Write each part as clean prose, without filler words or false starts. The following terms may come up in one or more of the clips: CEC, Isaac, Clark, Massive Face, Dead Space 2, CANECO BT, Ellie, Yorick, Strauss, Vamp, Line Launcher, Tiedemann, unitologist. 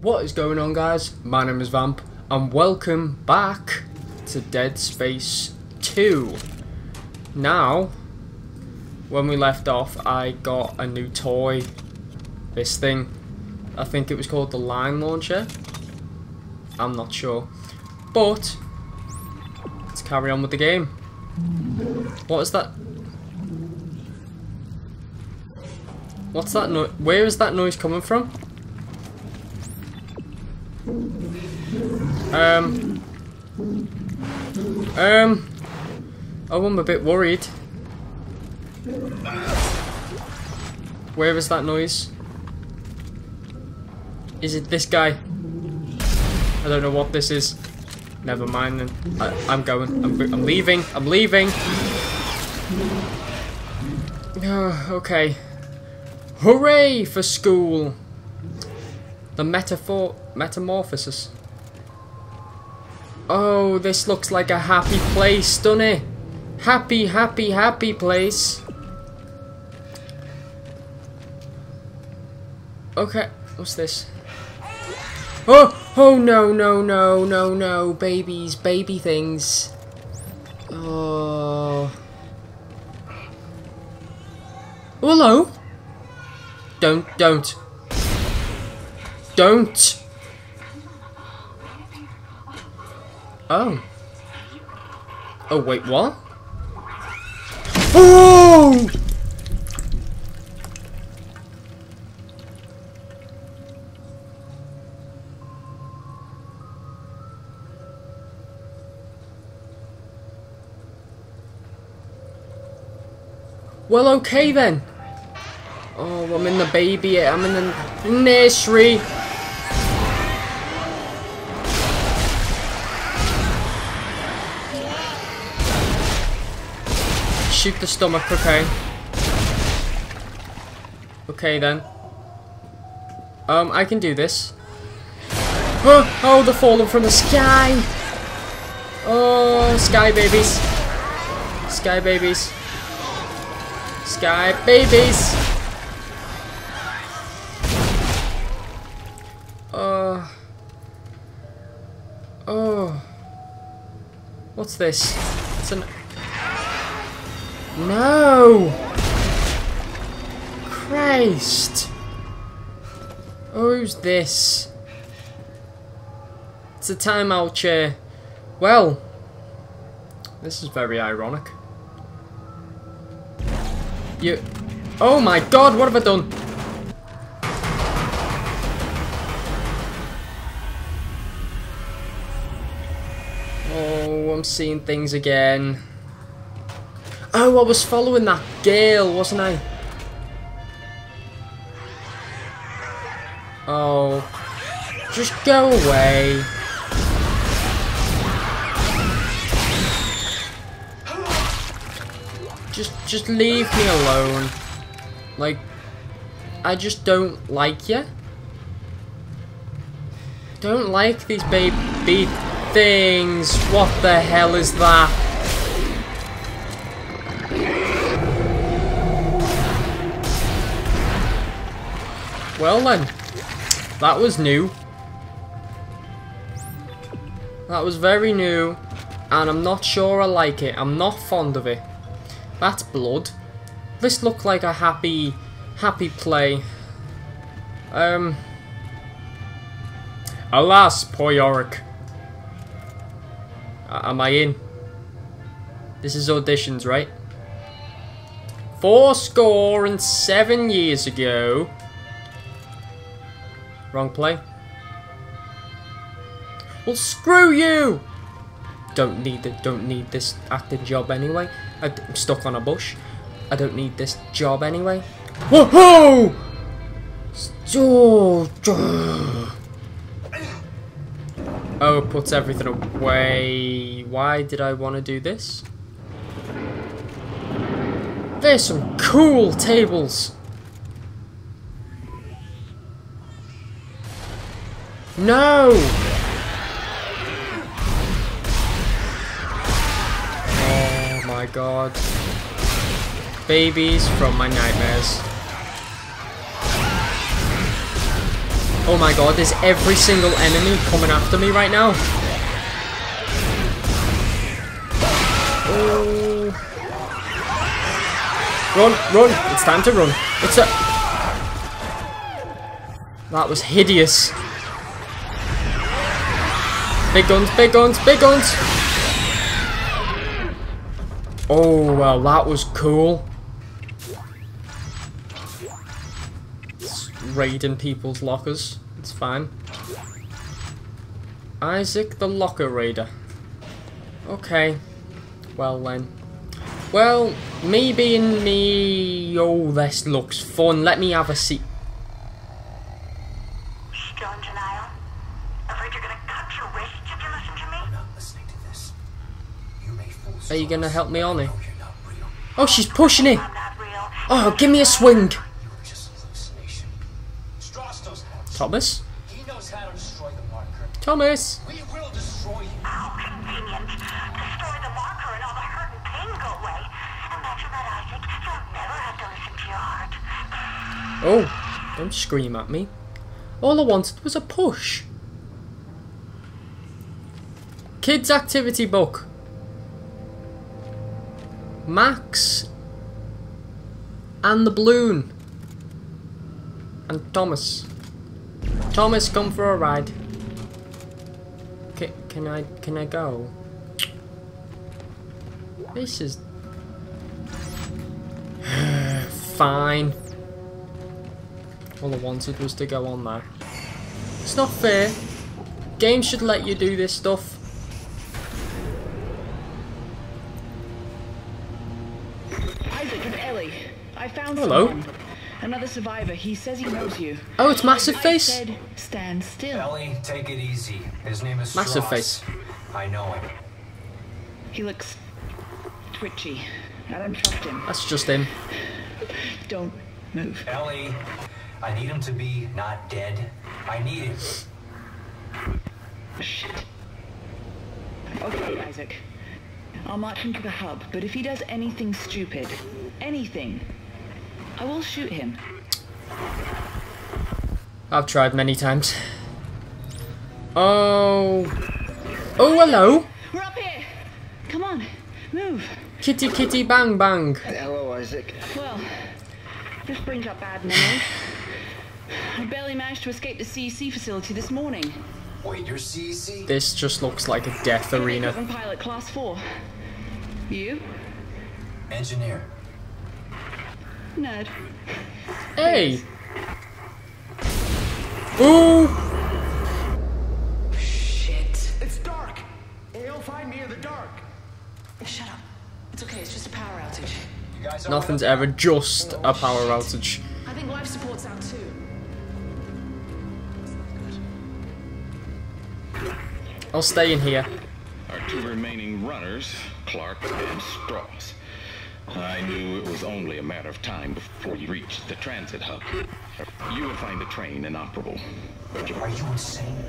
What is going on, guys? My name is Vamp and welcome back to Dead Space 2. Now, when we left off, I got a new toy. This thing. I think it was called the Line Launcher. I'm not sure. But, let's carry on with the game. What is that? What's that noise? Where is that noise coming from? Oh, I'm a bit worried. Where is that noise? Is it this guy? I don't know what this is. Never mind then. I'm leaving. Oh, okay. Hooray for school! The metamorphosis. Oh, this looks like a happy place, doesn't it? Happy, happy, happy place. Okay, what's this? Oh, oh no, no, no, no, no, babies, baby things. Oh. Hello. Don't. Oh. Oh, wait, what? Oh! Well, okay then. Oh, I'm in the nursery. Shoot the stomach, okay. Okay then. I can do this. Oh, oh, they're falling from the sky. Oh, sky babies. Sky babies. Sky babies. Oh. What's this? It's an... No! Christ! Oh, who's this? It's a timeout chair. Well, this is very ironic. You... Oh my god, what have I done? Oh, I'm seeing things again. Oh, I was following that girl, wasn't I? Oh. Just go away. Just leave me alone. Like, I just don't like you. Don't like these baby things. What the hell is that? Well then, that was new. That was very new, and I'm not sure I like it. I'm not fond of it. That's blood. This looked like a happy, happy play. Alas, poor Yorick. Am I in? This is auditions, right? 47 years ago. Wrong play. Well, screw you! Don't need this acting job anyway. I'm stuck on a bush. I don't need this job anyway. Whoa! Oh, it puts everything away. Why did I want to do this? There's some cool tables. No! Oh my god. Babies from my nightmares. Oh my god, there's every single enemy coming after me right now. Oh. Run, run. It's time to run. That was hideous. Big guns, big guns, big guns. Oh, well, that was cool. It's raiding people's lockers. It's fine. Isaac the locker raider. Okay. Well, then. Well, me being me... Oh, this looks fun. Let me have a seat. Still in denial? Afraid you're gonna cut your wrists if you listen to me? I'm not listening to this. You may fool. Are you gonna help me on it? Oh, she's pushing it. Oh, give me a swing. Strauss knows how to. Thomas? He knows how to destroy the marker. Thomas! We will destroy you. How convenient. Destroy the marker and all the hurt and pain go away. Imagine that, Isaac. You'll never have to listen to your heart. Oh, don't scream at me. All I wanted was a push. Kids activity book. Max. And the balloon. And Thomas. Thomas, come for a ride. Can I go? This is... Fine. All I wanted was to go on there. It's not fair. Games should let you do this stuff. Isaac and Ellie, I found someone. Another survivor. He says he knows you. Oh, it's Massive Face. I said, stand still. Ellie, take it easy. His name is Massive Strauss. Face. I know him. He looks twitchy. I don't trust him. That's just him. Don't move. Ellie. I need him to be not dead. I need him. Shit. Okay, Isaac. I'll march him to the hub, but if he does anything stupid, anything, I will shoot him. I've tried many times. Oh. Oh, hello. We're up here. Come on, move. Kitty, kitty, bang, bang. Hello, Isaac. Well, this brings up bad memories. I barely managed to escape the CEC facility this morning. Wait, your CEC? This just looks like a death arena. I'm pilot class 4. You? Engineer. Nerd. Hey. Ooh. Shit. It's dark. They'll find me in the dark. Shut up. It's okay. It's just a power outage. You guys. Nothing's ever just a power outage. I think life support's out too. I'll stay in here. Our two remaining runners, Clark and Strauss. I knew it was only a matter of time before you reached the transit hub. You would find the train inoperable. Are you insane?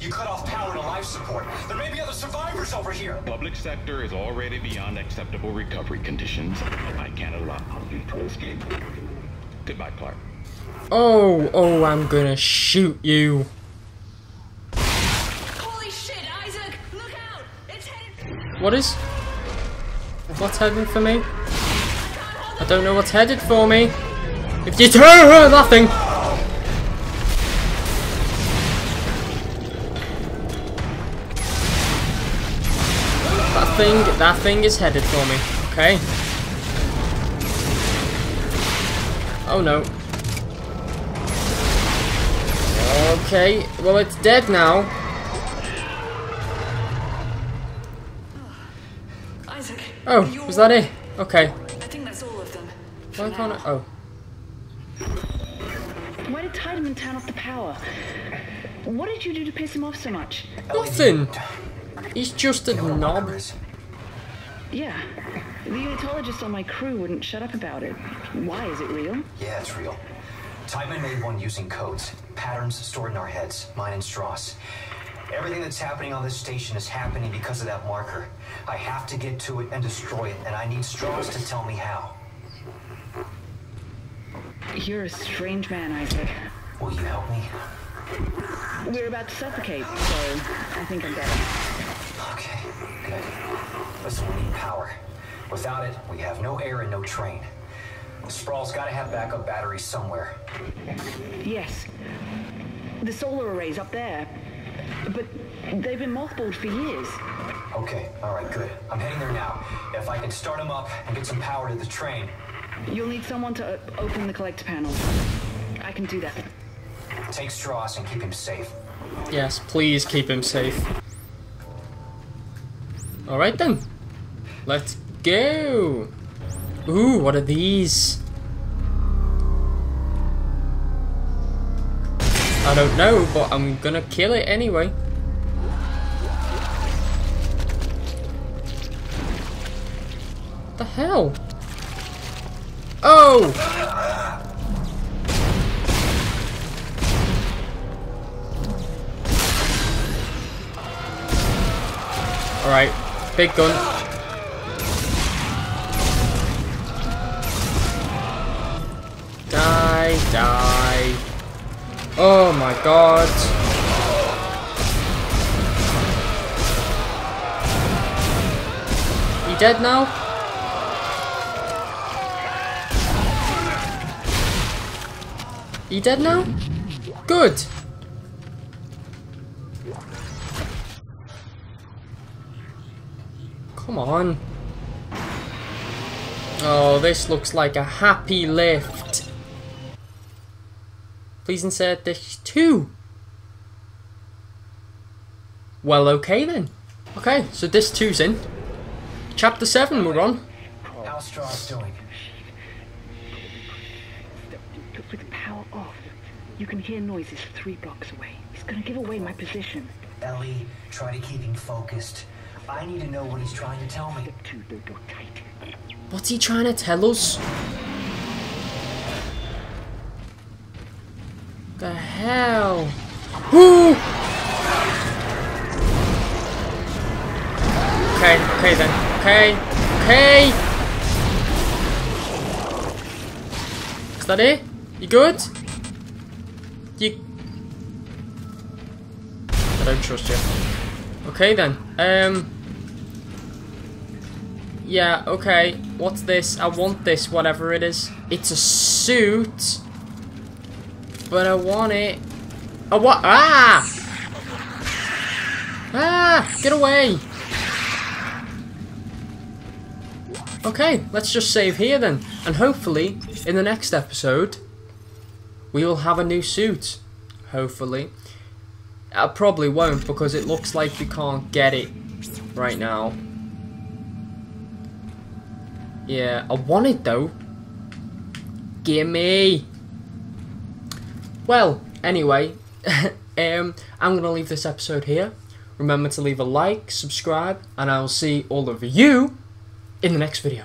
You cut off power to life support. There may be other survivors over here. The public sector is already beyond acceptable recovery conditions. I can't allow you to escape. Goodbye, Clark. Oh, I'm gonna shoot you. What is? What's headed for me? I don't know what's headed for me. If you turn that thing. That thing is headed for me. Okay. Oh no. Okay. Well, it's dead now. Oh, was that it? Okay. I think that's all of them. Why can't I? Oh. Why did Tiedemann turn off the power? What did you do to piss him off so much? Nothing. He's just a knob. Yeah. The unitologist on my crew wouldn't shut up about it. Why? Is it real? Yeah, it's real. Tiedemann made one using codes, patterns stored in our heads, mine and Strauss. Everything that's happening on this station is happening because of that marker. I have to get to it and destroy it, and I need Strauss to tell me how. You're a strange man, Isaac. Will you help me? You're about to suffocate, so I think I'm better. Okay, good. But so we need power. Without it, we have no air and no train. Sprawl's gotta have backup batteries somewhere. Yes. The solar array's up there. But they've been mothballed for years. Okay, alright, good. I'm heading there now. If I can start them up and get some power to the train. You'll need someone to open the collector panel. I can do that. Take Strauss and keep him safe. Yes, please keep him safe. Alright then. Let's go! Ooh, what are these? I don't know, but I'm gonna kill it anyway. What the hell? Oh! Alright, big gun. Die, die. Oh my god. He dead now? You dead now? Good! Come on. Oh, this looks like a happy lift. Please insert this too. Well, okay then. Okay, so this 2's in. Chapter 7 we're on. How's Strauss doing? With the power off, you can hear noises 3 blocks away. He's gonna give away my position. Ellie, try to keep him focused. I need to know what he's trying to tell me. What's he trying to tell us? The hell? Ooh! Okay, okay then. Okay, okay! Is that it? You good? You... I don't trust you. Okay then. Yeah, okay. What's this? I want this, whatever it is. It's a suit. But I want it. I want... Ah! Ah! Get away! Okay, let's just save here then. And hopefully, in the next episode... we will have a new suit, hopefully. I probably won't because it looks like we can't get it right now. Yeah, I want it though. Gimme! Well, anyway, I'm gonna leave this episode here. Remember to leave a like, subscribe, and I'll see all of you in the next video.